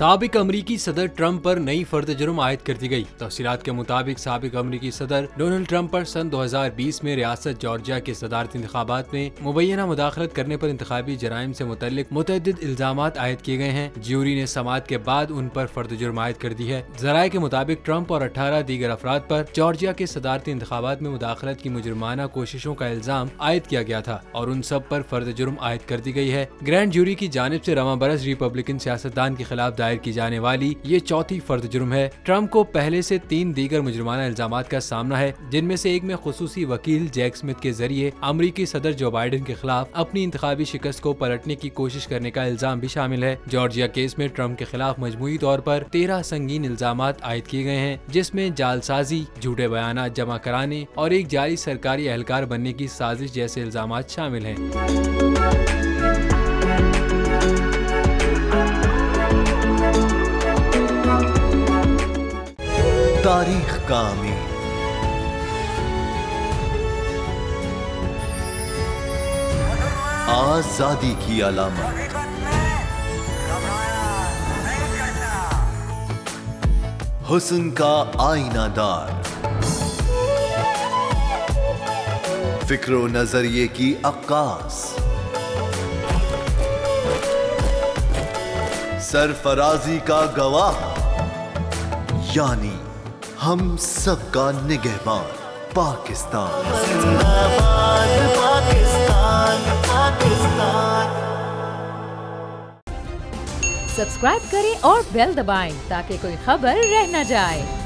साबिक अमरीकी सदर ट्रंप पर नई फर्द जुर्म आयद कर दी गई। तफसीलात के मुताबिक साबिक अमरीकी सदर डोनाल्ड ट्रंप पर सन 2020 में रियासत जॉर्जिया के सदारती इंतखाबात में मुबैना मुदाखलत करने पर इंतखाबी जराइम से मुतल्लिक मुतअद्दिद इल्जामात आयद किए गए हैं। ज्यूरी ने समाअत के बाद उन पर फर्द जुर्म आयद कर दी है। जराये के मुताबिक ट्रंप और 18 दीगर अफराद पर जॉर्जिया के सदारती इंतखाबात में मुदाखलत की मुजरमाना कोशिशों का इल्जाम आयद किया गया था और उन सब पर फर्द जुर्म आयद कर दी गई है। ग्रैंड ज्यूरी की जानिब से रवां बरस रिपब्लिकन सियासतदान के खिलाफ दायर की जाने वाली ये चौथी फर्द जुर्म है। ट्रंप को पहले से 3 दीगर मुजरमाना इल्जामात का सामना है, जिनमें से एक में खुसूसी वकील जैक स्मिथ के जरिए अमरीकी सदर जो बाइडेन के खिलाफ अपनी इंतखाबी शिकस्त को पलटने की कोशिश करने का इल्जाम भी शामिल है। जॉर्जिया केस में ट्रंप के खिलाफ मजमूई तौर पर 13 संगीन इल्जामात आयद किए गए हैं, जिसमें जालसाजी, झूठे बयान जमा कराने और एक जाली सरकारी एहलकार बनने की साजिश जैसे इल्जाम शामिल हैं। तारीख का आमिर आजादी की अलामत हुस्न का आईनादार फिक्रो नजरिए की अक्कास सरफराजी का गवाह यानी हम सबका निगहबान पाकिस्तान। जिंदाबाद पाकिस्तान, पाकिस्तान। सब्सक्राइब करें और बेल दबाएं ताकि कोई खबर रह न जाए।